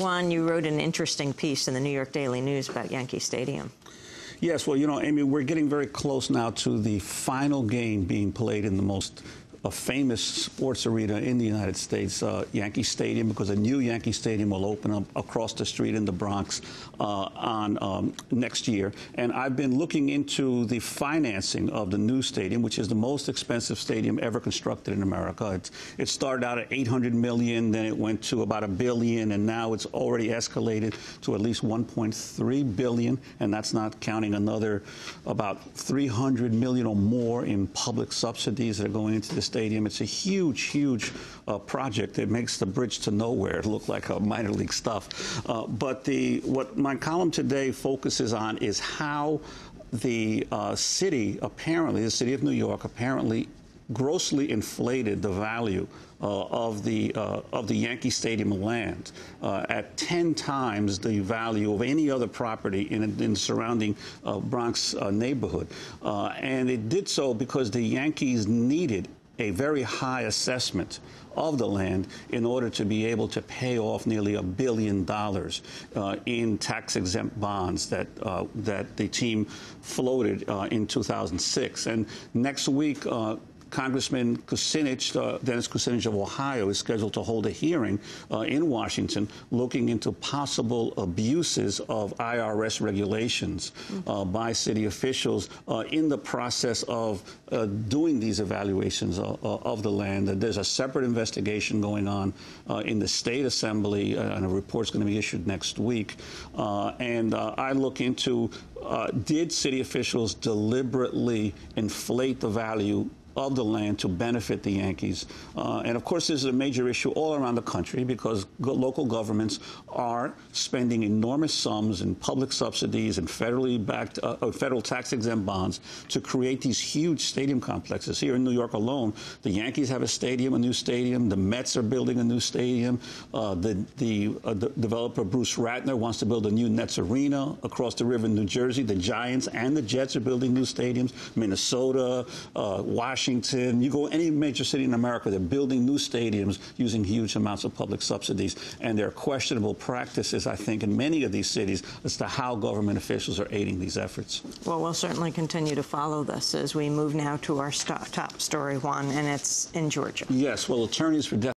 Juan, you wrote an interesting piece in the New York Daily News about Yankee Stadium. Yes, well, you know, Amy, we're getting very close now to the final game being played in the most famous sports arena in the United States, Yankee Stadium, because a new Yankee Stadium will open up across the street in the Bronx next year. And I've been looking into the financing of the new stadium, which is the most expensive stadium ever constructed in America. It started out at $800 million, then it went to about $1 billion, and now it's already escalated to at least $1.3 billion, and that's not counting another about $300 million or more in public subsidies that are going into this stadium. It's a huge, huge project. It makes the bridge to nowhere look like a minor league stuff. But what my column today focuses on is how the city, apparently, the city of New York, apparently grossly inflated the value of the Yankee Stadium land at 10 times the value of any other property in the surrounding Bronx neighborhood. And it did so because the Yankees needed a very high assessment of the land in order to be able to pay off nearly $1 billion in tax-exempt bonds that the team floated in 2006. And next week, Congressman Kucinich, Dennis Kucinich of Ohio, is scheduled to hold a hearing in Washington looking into possible abuses of IRS regulations by city officials in the process of doing these evaluations of the land. There's a separate investigation going on in the state assembly, and a report's going to be issued next week. And I look into did city officials deliberately inflate the value of the land to benefit the Yankees. And of course, this is a major issue all around the country because local governments are spending enormous sums in public subsidies and federally backed, federal tax-exempt bonds to create these huge stadium complexes. Here in New York alone, the Yankees have a stadium, a new stadium. The Mets are building a new stadium. The developer Bruce Ratner wants to build a new Nets arena across the river in New Jersey. The Giants and the Jets are building new stadiums. Minnesota, Washington, you go any major city in America, they're building new stadiums using huge amounts of public subsidies. And there are questionable practices, I think, in many of these cities as to how government officials are aiding these efforts. Well, we'll certainly continue to follow this as we move now to our top story, Juan, and it's in Georgia. Yes, well, attorneys for death